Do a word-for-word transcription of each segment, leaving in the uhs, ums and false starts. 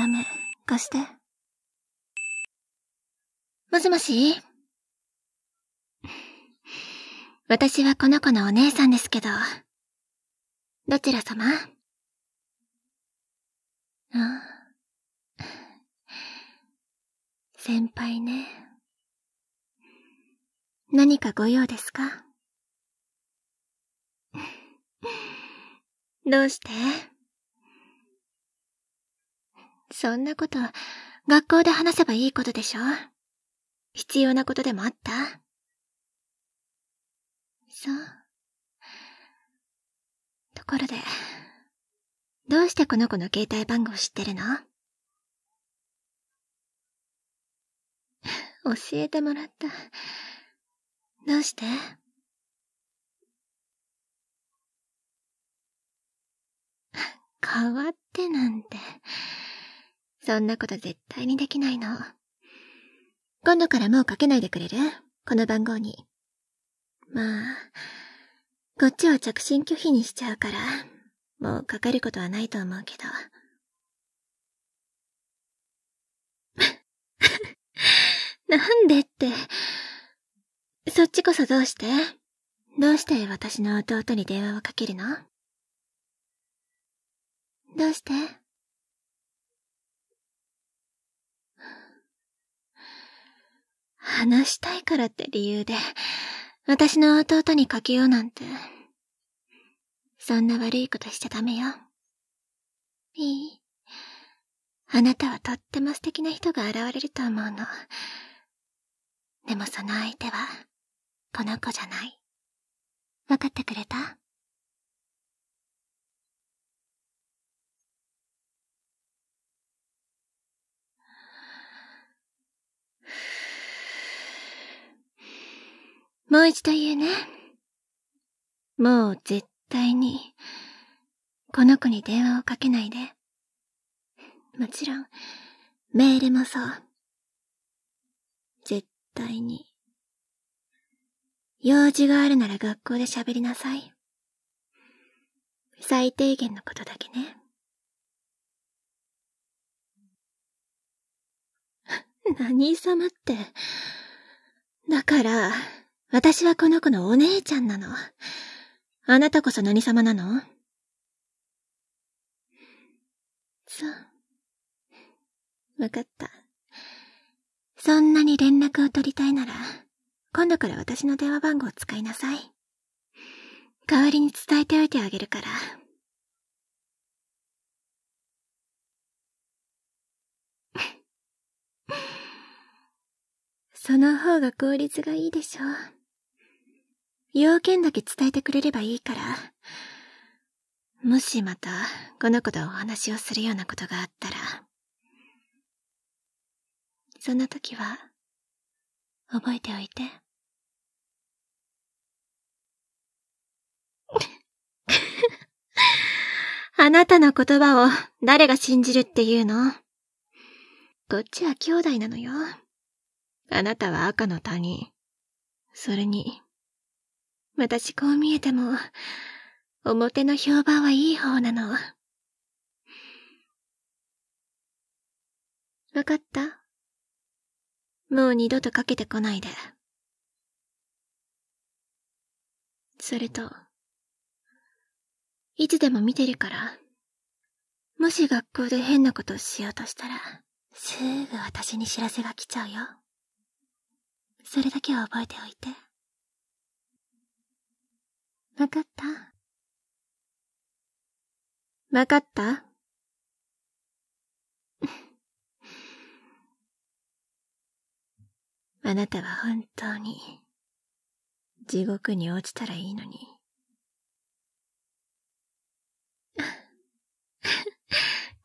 ダメ、貸して。もしもし？私はこの子のお姉さんですけど、どちら様？ああ。先輩ね。何かご用ですか？どうして？そんなこと、学校で話せばいいことでしょ？必要なことでもあった？そう。ところで、どうしてこの子の携帯番号知ってるの？教えてもらった。どうして？変わってなんて。そんなこと絶対にできないの。今度からもうかけないでくれる？この番号に。まあ、こっちは着信拒否にしちゃうから、もうかかることはないと思うけど。なんでって。そっちこそどうして？どうして私の弟に電話をかけるの？どうして？話したいからって理由で、私の弟にかけようなんて。そんな悪いことしちゃダメよ。いい？あなたはとっても素敵な人が現れると思うの。でもその相手は、この子じゃない。わかってくれた？もう一度言うね。もう絶対に、この子に電話をかけないで。もちろん、メールもそう。絶対に。用事があるなら学校で喋りなさい。最低限のことだけね。何様って。だから、私はこの子のお姉ちゃんなの。あなたこそ何様なの？そう。わかった。そんなに連絡を取りたいなら、今度から私の電話番号を使いなさい。代わりに伝えておいてあげるから。その方が効率がいいでしょう。要件だけ伝えてくれればいいから。もしまた、この子とお話をするようなことがあったら、そんな時は、覚えておいて。あなたの言葉を誰が信じるっていうの？こっちは兄弟なのよ。あなたは赤の他人。それに、私こう見えても、表の評判はいい方なの。わかった？もう二度とかけてこないで。それと、いつでも見てるから、もし学校で変なことをしようとしたら、すぐ私に知らせが来ちゃうよ。それだけは覚えておいて。わかった？わかった？あなたは本当に地獄に落ちたらいいのに。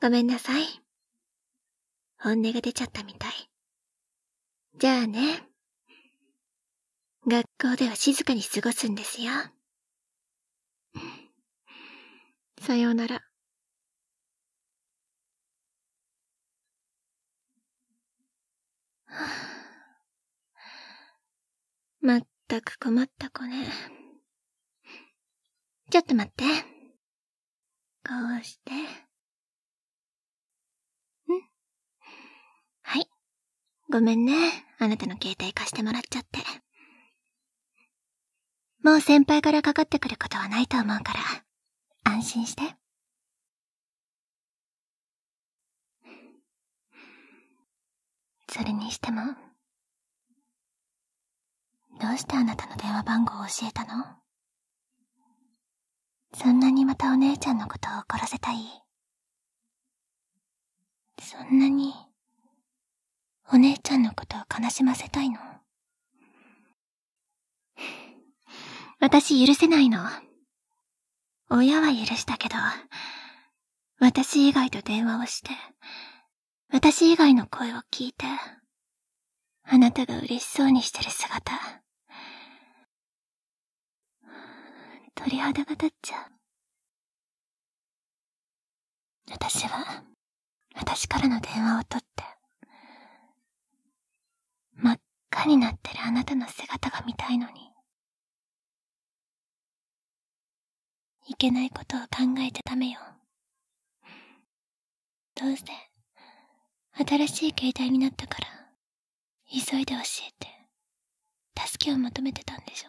ごめんなさい。本音が出ちゃったみたい。じゃあね。学校では静かに過ごすんですよ。さようなら。まったく困った子ね。ちょっと待って。こうして。ん？ごめんね、あなたの携帯貸してもらっちゃって。もう先輩からかかってくることはないと思うから、安心して。それにしても、どうしてあなたの電話番号を教えたの？そんなにまたお姉ちゃんのことを怒らせたい？そんなに、お姉ちゃんのことを悲しませたいの？私許せないの。親は許したけど、私以外と電話をして、私以外の声を聞いて、あなたが嬉しそうにしてる姿、鳥肌が立っちゃう。私は、私からの電話を取って、真っ赤になってるあなたの姿が見たいのに、いけないことを考えてダメよ。どうせ新しい携帯になったから、急いで教えて助けを求めてたんでし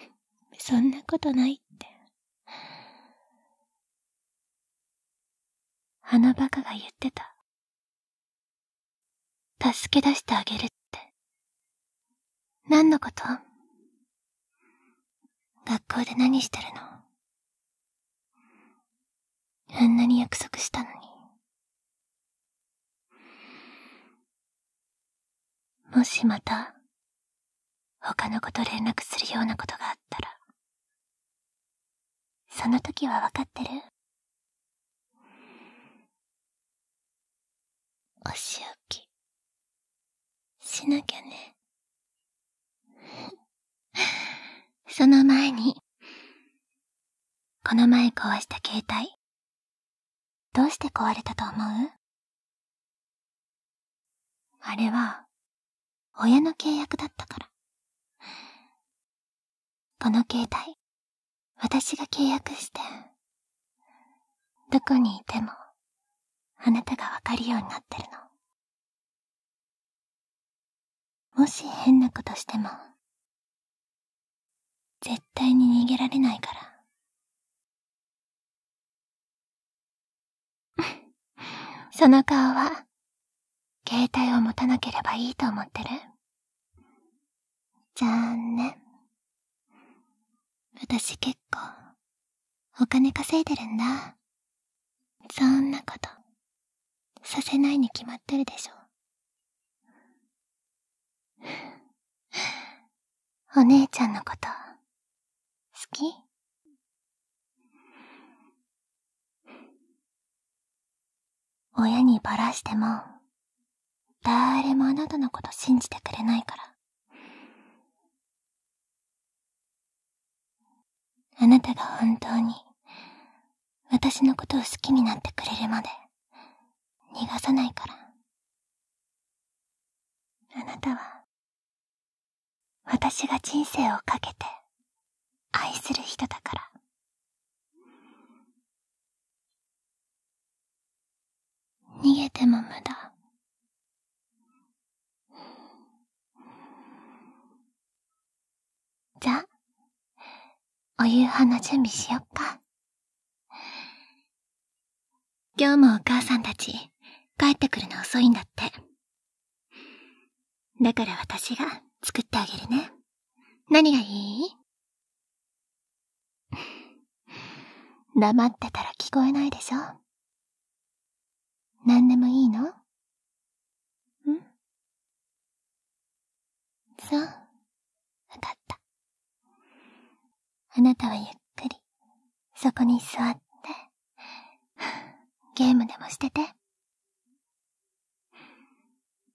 ょ。そんなことないって、あのバカが言ってた。助け出してあげるって何のこと？学校で何してるの？あんなに約束したのに。もしまた他の子と連絡するようなことがあったら、その時は分かってる？お仕置きしなきゃね。その前に、この前壊した携帯、どうして壊れたと思う？あれは、親の契約だったから。この携帯、私が契約して、どこにいても、あなたがわかるようになってるの。もし変なことしても、絶対に逃げられないから。その顔は、携帯を持たなければいいと思ってる？残念。私結構、お金稼いでるんだ。そんなこと、させないに決まってるでしょ。お姉ちゃんのこと、好き？親にバラしても、誰もあなたのこと信じてくれないから。あなたが本当に、私のことを好きになってくれるまで、逃がさないから。あなたは、私が人生をかけて愛する人だから。逃げても無駄。じゃあ、お夕飯の準備しよっか。今日もお母さんたち帰ってくるの遅いんだって。だから私が作ってあげるね。何がいい？黙ってたら聞こえないでしょ。何でもいいの？ん？そう。わかった。あなたはゆっくり、そこに座って、ゲームでもしてて。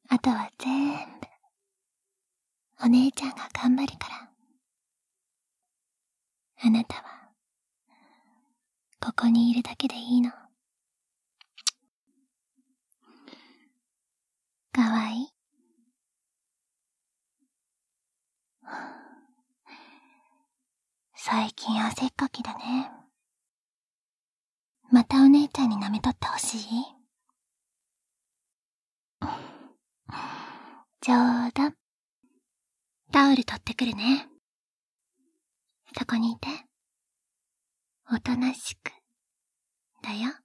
あとはぜーんぶ、お姉ちゃんが頑張るから。あなたは、ここにいるだけでいいの。かわいい。最近汗っかきだね。またお姉ちゃんに舐めとってほしい？冗談。タオル取ってくるね。そこにいて。おとなしく。だよ。